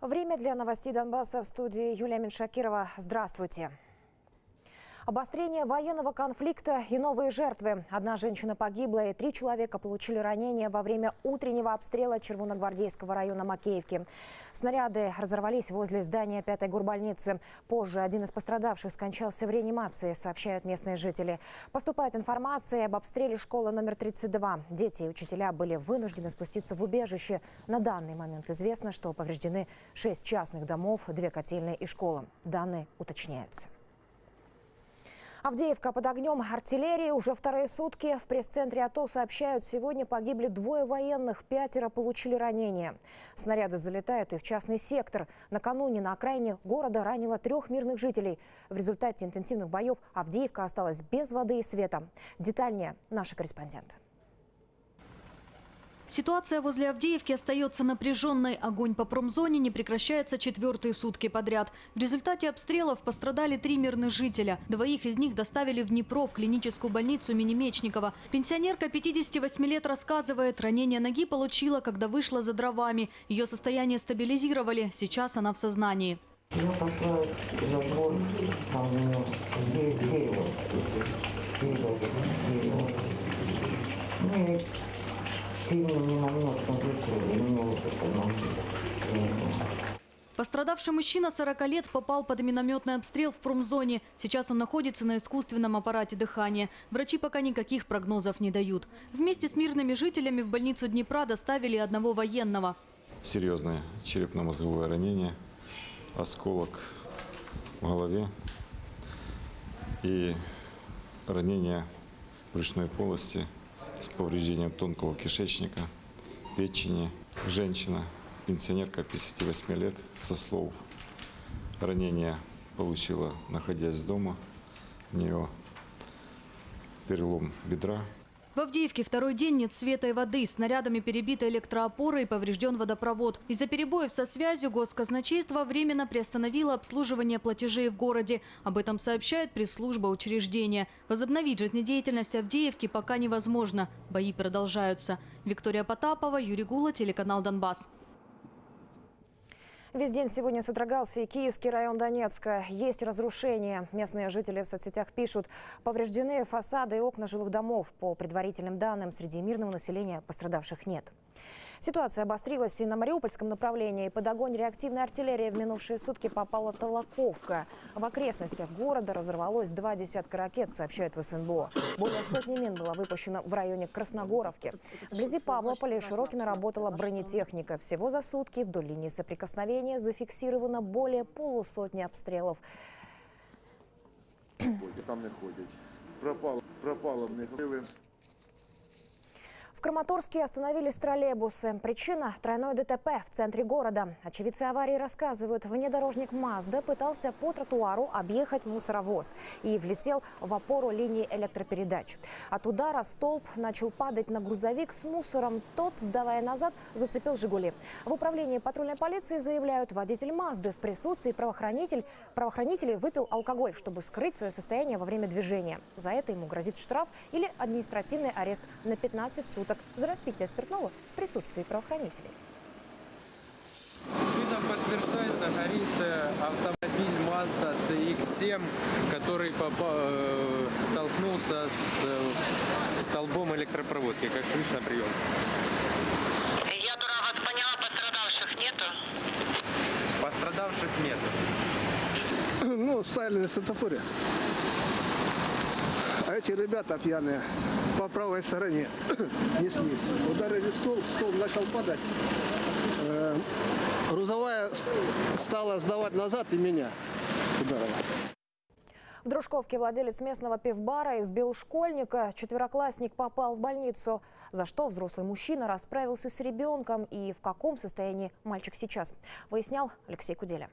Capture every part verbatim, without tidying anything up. Время для новостей Донбасса. В студии Юлия Миншакирова. Здравствуйте. Обострение военного конфликта и новые жертвы. Одна женщина погибла и три человека получили ранения во время утреннего обстрела Червоногвардейского района Макеевки. Снаряды разорвались возле здания пятой горбольницы. Позже один из пострадавших скончался в реанимации, сообщают местные жители. Поступает информация об обстреле школы номер тридцать два. Дети и учителя были вынуждены спуститься в убежище. На данный момент известно, что повреждены шесть частных домов, две котельные и школа. Данные уточняются. Авдеевка под огнем артиллерии уже вторые сутки. В пресс-центре АТО сообщают, сегодня погибли двое военных, пятеро получили ранения. Снаряды залетают и в частный сектор. Накануне на окраине города ранило трех мирных жителей. В результате интенсивных боев Авдеевка осталась без воды и света. Детальнее наши корреспонденты. Ситуация возле Авдеевки остается напряженной. Огонь по промзоне не прекращается четвертые сутки подряд. В результате обстрелов пострадали три мирных жителя. Двоих из них доставили в Днепров, в клиническую больницу Минимечникова. Пенсионерка пятидесяти восьми лет рассказывает, ранение ноги получила, когда вышла за дровами. Ее состояние стабилизировали. Сейчас она в сознании. Я пошла за двор, там у меня дерево. Дерево, дерево. Нет. Пострадавший мужчина сорока лет попал под минометный обстрел в промзоне. Сейчас он находится на искусственном аппарате дыхания. Врачи пока никаких прогнозов не дают. Вместе с мирными жителями в больницу Днепра доставили одного военного. Серьезное черепно-мозговое ранение, осколок в голове и ранение брюшной полости с повреждением тонкого кишечника, печени. Женщина, пенсионерка пятидесяти восьми лет, со слов, ранение получила, находясь дома. У нее перелом бедра. В Авдеевке второй день нет света и воды. Снарядами перебита электроопора и поврежден водопровод. Из-за перебоев со связью Госкозначейство временно приостановило обслуживание платежей в городе. Об этом сообщает пресс-служба учреждения. Возобновить жизнедеятельность Авдеевки пока невозможно. Бои продолжаются. Виктория Потапова, Юрий Гула, телеканал «Донбасс». Весь день сегодня содрогался и Киевский район Донецка. Есть разрушения. Местные жители в соцсетях пишут, повреждены фасады и окна жилых домов. По предварительным данным, среди мирного населения пострадавших нет. Ситуация обострилась и на мариупольском направлении. Под огонь реактивной артиллерии в минувшие сутки попала Толоковка. В окрестностях города разорвалось два десятка ракет, сообщают в СНБО. Более сотни мин было выпущено в районе Красногоровки. Вблизи Павлополя и Широкино работала бронетехника. Всего за сутки вдоль линии соприкосновения зафиксировано более полусотни обстрелов. Там не ходят. Пропало, пропало в них. В Краматорске остановились троллейбусы. Причина – тройное ДТП в центре города. Очевидцы аварии рассказывают, внедорожник «Мазда» пытался по тротуару объехать мусоровоз и влетел в опору линии электропередач. От удара столб начал падать на грузовик с мусором. Тот, сдавая назад, зацепил «Жигули». В управлении патрульной полиции заявляют, водитель «Мазды» в присутствии правоохранитель, правоохранителей выпил алкоголь, чтобы скрыть свое состояние во время движения. За это ему грозит штраф или административный арест на пятнадцать суток. За распитие спиртного в присутствии правоохранителей. Видом подтверждается, горит автомобиль Mazda си икс семь, который столкнулся с столбом электропроводки. Как слышно, прием. Я дура вас поняла, пострадавших нету? Пострадавших нету. Ну, стояли на светофоре. А эти ребята пьяные по правой стороне неслись. Ударили столб, столб начал падать. Грузовая стала сдавать назад и меня ударила. В Дружковке владелец местного пивбара избил школьника. Четвероклассник попал в больницу. За что взрослый мужчина расправился с ребенком и в каком состоянии мальчик сейчас, выяснял Алексей Куделя.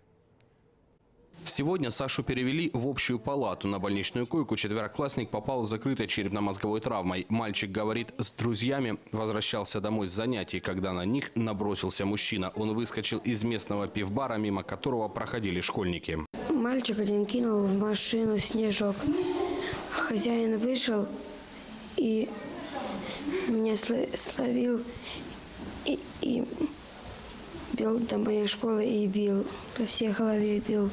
Сегодня Сашу перевели в общую палату. На больничную койку четвероклассник попал с закрытой черепно-мозговой травмой. Мальчик, говорит, с друзьями возвращался домой с занятий, когда на них набросился мужчина. Он выскочил из местного пивбара, мимо которого проходили школьники. Мальчик один кинул в машину снежок. Хозяин вышел и меня словил и, и бил до моей школы и бил, по всей голове бил.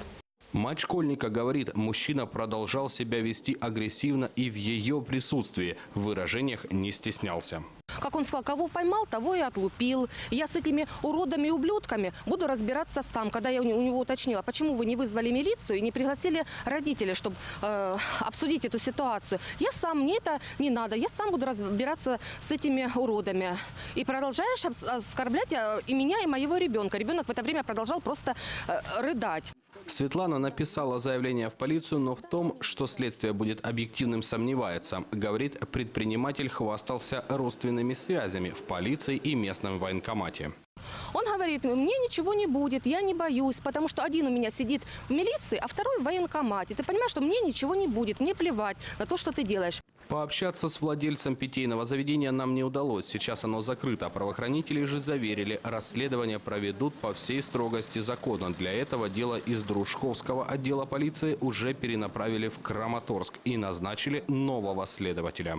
Мать школьника говорит, мужчина продолжал себя вести агрессивно и в ее присутствии, в выражениях не стеснялся. Как он сказал, кого поймал, того и отлупил. Я с этими уродами и ублюдками буду разбираться сам. Когда я у него уточнила, почему вы не вызвали милицию и не пригласили родителей, чтобы э, обсудить эту ситуацию. Я сам, мне это не надо, я сам буду разбираться с этими уродами. И продолжаешь оскорблять и меня, и моего ребенка. Ребенок в это время продолжал просто э, рыдать. Светлана написала заявление в полицию, но в том, что следствие будет объективным, сомневается. Говорит, предприниматель хвастался родственными связями в полиции и местном военкомате. Он говорит, мне ничего не будет, я не боюсь, потому что один у меня сидит в милиции, а второй в военкомате. Ты понимаешь, что мне ничего не будет, мне плевать на то, что ты делаешь. Пообщаться с владельцем питейного заведения нам не удалось. Сейчас оно закрыто. Правоохранители же заверили, расследование проведут по всей строгости закона. Для этого дело из Дружковского отдела полиции уже перенаправили в Краматорск и назначили нового следователя.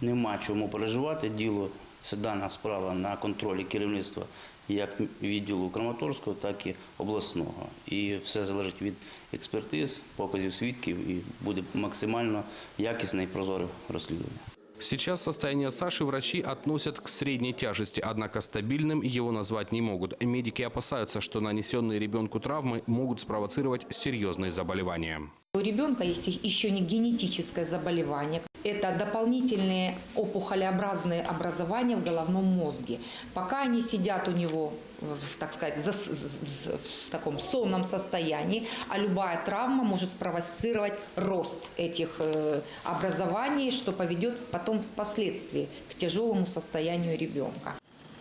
Нема чому переживати. Діло, це дана справа на контролі керівництва як відділу Краматорського, так і обласного. І все залежить від експертиз, показів свідків і буде максимально якісне і прозоре розслідування. Сейчас состояние Саши врачи относят к средней тяжести, однако стабильным его назвать не могут. Медики опасаются, что нанесенные ребенку травмы могут спровоцировать серьезные заболевания. У ребенка есть еще не генетическое заболевание. Это дополнительные опухолеобразные образования в головном мозге. Пока они сидят у него, так сказать, в таком сонном состоянии, а любая травма может спровоцировать рост этих образований, что поведет потом впоследствии к тяжелому состоянию ребенка.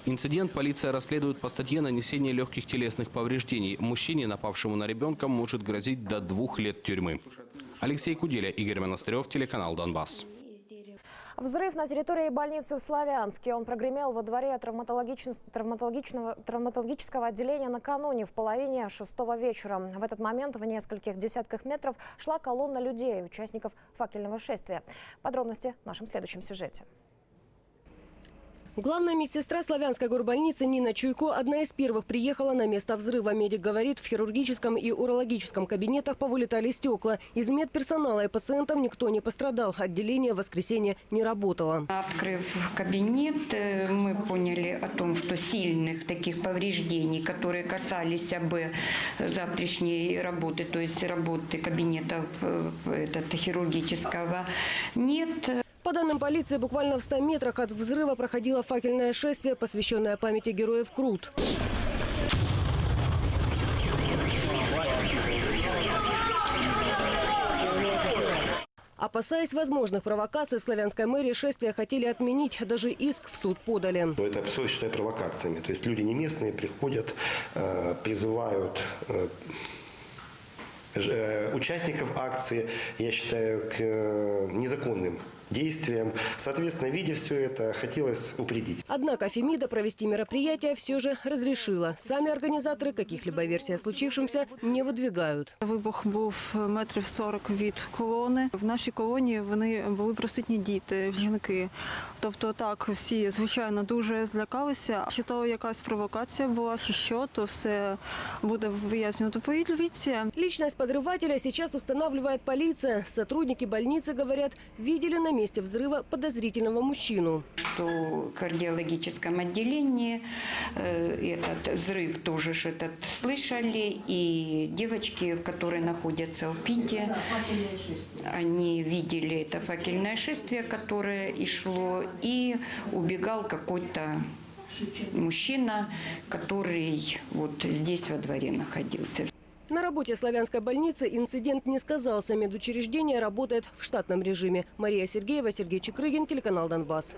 Инцидент полиция расследует по статье нанесения легких телесных повреждений. Мужчине, напавшему на ребенка, может грозить до двух лет тюрьмы. Алексей Куделя, Игорь Монастырев, телеканал «Донбасс». Взрыв на территории больницы в Славянске. Он прогремел во дворе травматологичного, травматологического отделения накануне в половине шестого вечера. В этот момент в нескольких десятках метров шла колонна людей, участников факельного шествия. Подробности в нашем следующем сюжете. Главная медсестра Славянской горбольницы Нина Чуйко одна из первых приехала на место взрыва. Медик говорит, в хирургическом и урологическом кабинетах повылетали стекла. Из медперсонала и пациентов никто не пострадал. Отделение в воскресенье не работало. Открыв кабинет, мы поняли о том, что сильных таких повреждений, которые касались бы завтрашней работы, то есть работы кабинетов хирургического, нет. По данным полиции, буквально в ста метрах от взрыва проходило факельное шествие, посвященное памяти героев Крут. Опасаясь возможных провокаций, в Славянской мэрии шествие хотели отменить, даже иск в суд подали. Это все считаю провокациями. То есть люди не местные приходят, призывают участников акции, я считаю, к незаконным действиям. Соответственно, видя все это, хотелось упредить. Однако Фемида провести мероприятие все же разрешила. Сами организаторы каких-либо версий о случившемся не выдвигают. Вибух был метров сорок від колони. В нашей колонии вони були присутні діти, жінки. Тобто так, всі, звичайно, дуже злякалися. Чи то якась провокація була, чи що, то все буде вияснювати поліція. Личность подрывателя сейчас устанавливает полиция. Сотрудники больницы говорят, видели на месте взрыва подозрительного мужчину. Что в кардиологическом отделении э, этот взрыв тоже ж этот слышали, и девочки, которые находятся в Пите, они видели это факельное шествие, которое и шло, и убегал какой-то мужчина, который вот здесь во дворе находился. На работе Славянской больницы инцидент не сказался. Медучреждение работает в штатном режиме. Мария Сергеева, Сергей Чекрыгин, телеканал «Донбасс».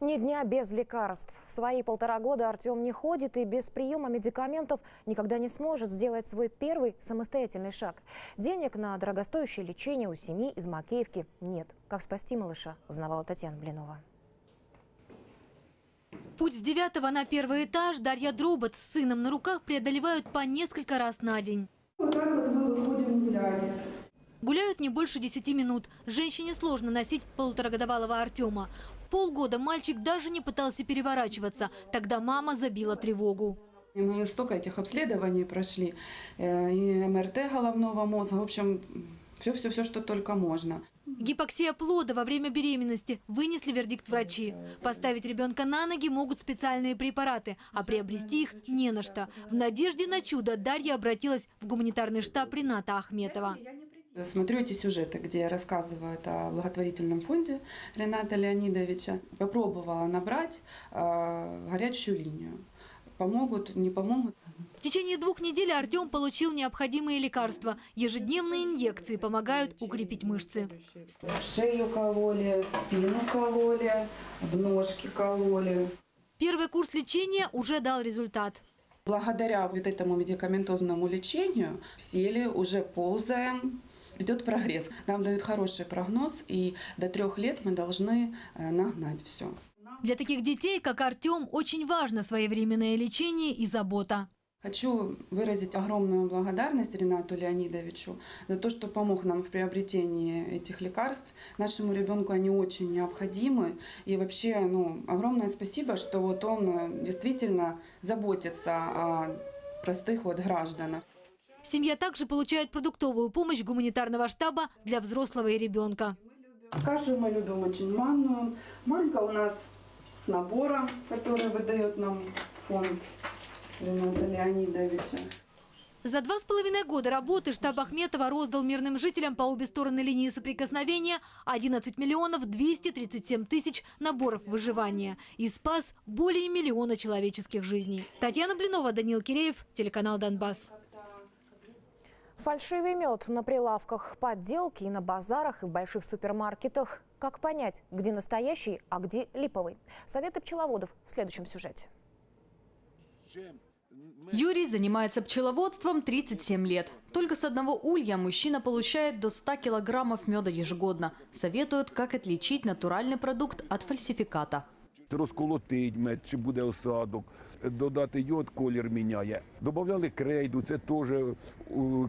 Ни дня без лекарств. В свои полтора года Артем не ходит и без приема медикаментов никогда не сможет сделать свой первый самостоятельный шаг. Денег на дорогостоящее лечение у семьи из Макеевки нет. Как спасти малыша, узнавала Татьяна Блинова. Путь с девятого на первый этаж Дарья Дробот с сыном на руках преодолевают по несколько раз на день. Вот так вот мы выходим гулять. Гуляют не больше десяти минут. Женщине сложно носить полуторагодовалого Артема. В Полгода мальчик даже не пытался переворачиваться. Тогда мама забила тревогу. И мы столько этих обследований прошли, и МРТ головного мозга, в общем, все-все-все, что только можно. Гипоксия плода во время беременности. Вынесли вердикт врачи. Поставить ребенка на ноги могут специальные препараты, а приобрести их не на что. В надежде на чудо Дарья обратилась в гуманитарный штаб Рината Ахметова. Смотрю эти сюжеты, где рассказывают о благотворительном фонде Рината Леонидовича. Попробовала набрать э, горячую линию. Помогут, не помогут. В течение двух недель Артем получил необходимые лекарства. Ежедневные инъекции помогают укрепить мышцы. В шею кололи, в спину кололи, в ножки кололи. Первый курс лечения уже дал результат. Благодаря вот этому медикаментозному лечению сели, уже ползаем, идет прогресс. Нам дают хороший прогноз, и до трех лет мы должны нагнать все. Для таких детей, как Артем, очень важно своевременное лечение и забота. Хочу выразить огромную благодарность Ринату Леонидовичу за то, что помог нам в приобретении этих лекарств. Нашему ребенку они очень необходимы. И вообще, ну, огромное спасибо, что вот он действительно заботится о простых вот гражданах. Семья также получает продуктовую помощь гуманитарного штаба для взрослого и ребенка. Кашу мы любим очень манную. Манка у нас с набора, который выдает нам фонд Рината Леонидовича. За два с половиной года работы штаб Ахметова роздал мирным жителям по обе стороны линии соприкосновения одиннадцать миллионов двести тридцать семь тысяч наборов выживания и спас более миллиона человеческих жизней. Татьяна Блинова, Даниил Киреев, телеканал «Донбасс». Фальшивый мед на прилавках, подделки и на базарах, и в больших супермаркетах. Как понять, где настоящий, а где липовый? Советы пчеловодов в следующем сюжете. Юрий занимается пчеловодством тридцать семь лет. Только с одного улья мужчина получает до ста килограммов меда ежегодно. Советуют, как отличить натуральный продукт от фальсификата. Розколотить мед, чи буде осадок, додати йод, колір міняє. Добавляли крейду, це тоже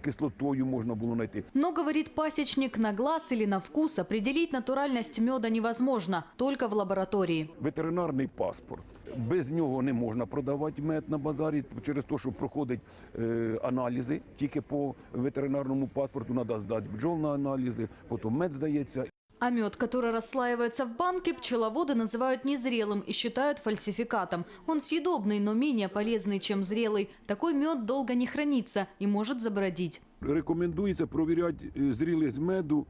кислотою можно было найти. Но, говорит пасечник, на глаз или на вкус определить натуральность меда невозможно, только в лаборатории. Ветеринарный паспорт. Без него не можно продавать мед на базарі, через то, что проходить э, анализы. Тільки по ветеринарному паспорту надо сдать бджол на анализы, потом мед сдается. А мед, который расслаивается в банке, пчеловоды называют незрелым и считают фальсификатом. Он съедобный, но менее полезный, чем зрелый. Такой мед долго не хранится и может забродить. Рекомендуется проверять зрелость меду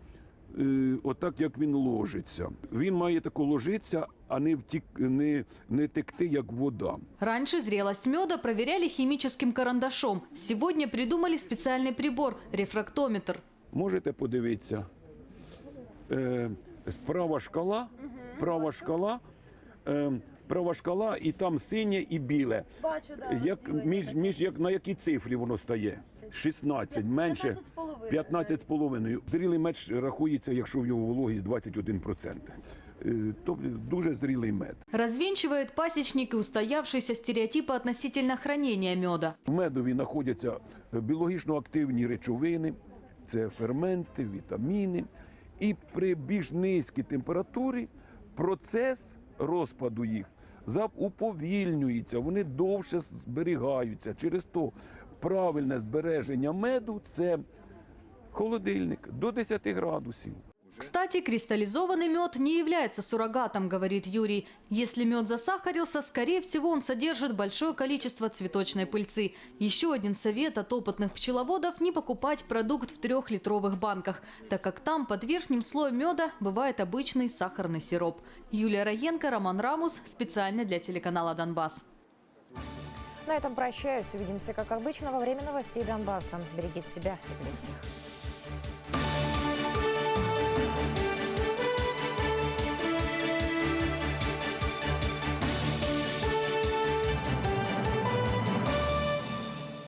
э, отак, как он ложится. Он має тако ложиться, а не, втік, не, не текти, как вода. Раньше зрелость меда проверяли химическим карандашом. Сегодня придумали специальный прибор – рефрактометр. Можете подивиться? Справа шкала, права шкала, права шкала, і там синє, і біле. Як, між, між, як, на якій цифрі воно стає? шістнадцять, менше п'ятнадцять з половиною. Зрілий мед рахується, якщо в його вологість двадцять один процент. Тобто дуже зрілий мед. Розвінчує пасічник і устоявшийся стереотипи относительно хранення меда. В медові знаходяться біологічно активні речовини, це ферменти, вітаміни. І при більш низькій температурі процес розпаду їх уповільнюється, вони довше зберігаються. Через то правильне збереження меду – це холодильник до десяти градусів. Кстати, кристаллизованный мед не является суррогатом, говорит Юрий. Если мед засахарился, скорее всего, он содержит большое количество цветочной пыльцы. Еще один совет от опытных пчеловодов – не покупать продукт в трехлитровых банках, так как там под верхним слоем меда бывает обычный сахарный сироп. Юлия Раенко, Роман Рамус. Специально для телеканала «Донбасс». На этом прощаюсь. Увидимся, как обычно, во время новостей «Донбасса». Берегите себя и близких.